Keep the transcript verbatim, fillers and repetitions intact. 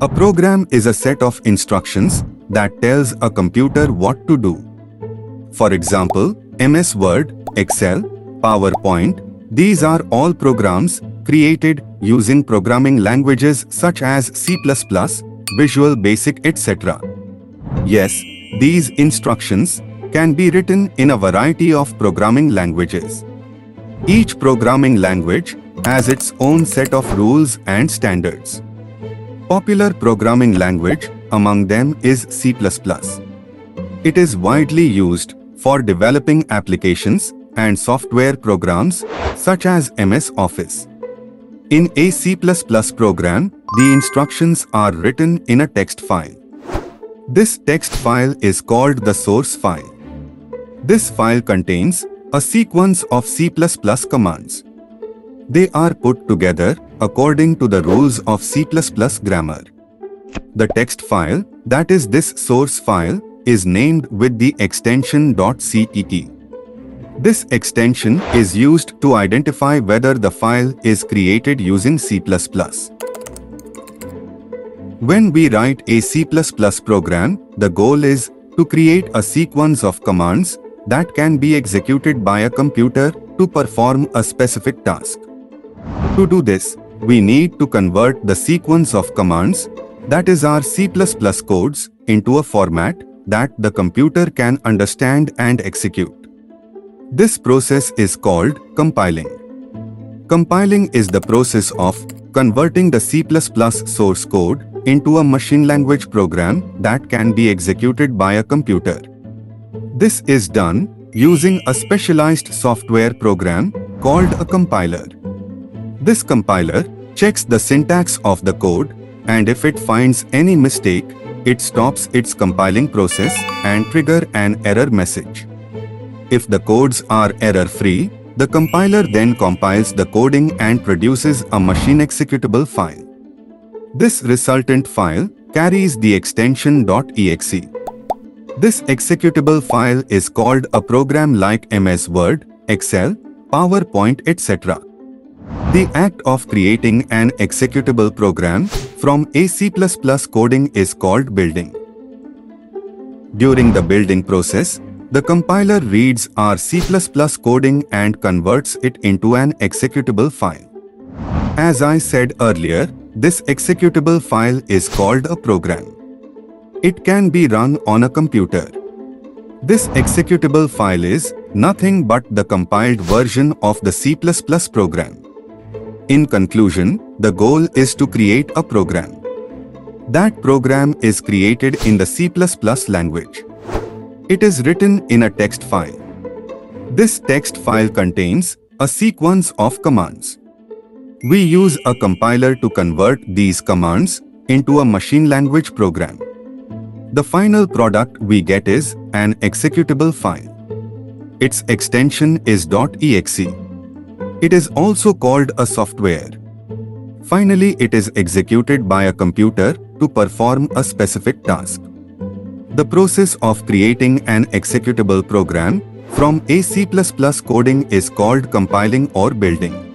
A program is a set of instructions that tells a computer what to do. For example, M S Word, Excel, PowerPoint, these are all programs created using programming languages such as C plus plus, Visual Basic, et cetera. Yes, these instructions can be written in a variety of programming languages. Each programming language has its own set of rules and standards. Popular programming language among them is C plus plus. It is widely used for developing applications and software programs such as M S Office. In a C plus plus program, the instructions are written in a text file. This text file is called the source file. This file contains a sequence of C plus plus commands. They are put together according to the rules of C plus plus grammar. The text file, that is this source file, is named with the extension .cet. This extension is used to identify whether the file is created using C plus plus. When we write a C plus plus program, the goal is to create a sequence of commands that can be executed by a computer to perform a specific task. To do this, we need to convert the sequence of commands, that is our C plus plus codes, into a format that the computer can understand and execute. This process is called compiling. Compiling is the process of converting the C plus plus source code into a machine language program that can be executed by a computer. This is done using a specialized software program called a compiler. This compiler checks the syntax of the code, and if it finds any mistake, it stops its compiling process and triggers an error message. If the codes are error-free, the compiler then compiles the coding and produces a machine executable file. This resultant file carries the extension .exe. This executable file is called a program like M S Word, Excel, PowerPoint, et cetera. The act of creating an executable program from a C plus plus coding is called building. During the building process, the compiler reads our C plus plus coding and converts it into an executable file. As I said earlier, this executable file is called a program. It can be run on a computer. This executable file is nothing but the compiled version of the C plus plus program. In conclusion, the goal is to create a program. That program is created in the C plus plus language. It is written in a text file. This text file contains a sequence of commands. We use a compiler to convert these commands into a machine language program. The final product we get is an executable file. Its extension is .exe. It is also called a software. Finally, it is executed by a computer to perform a specific task. The process of creating an executable program from a C plus plus coding is called compiling or building.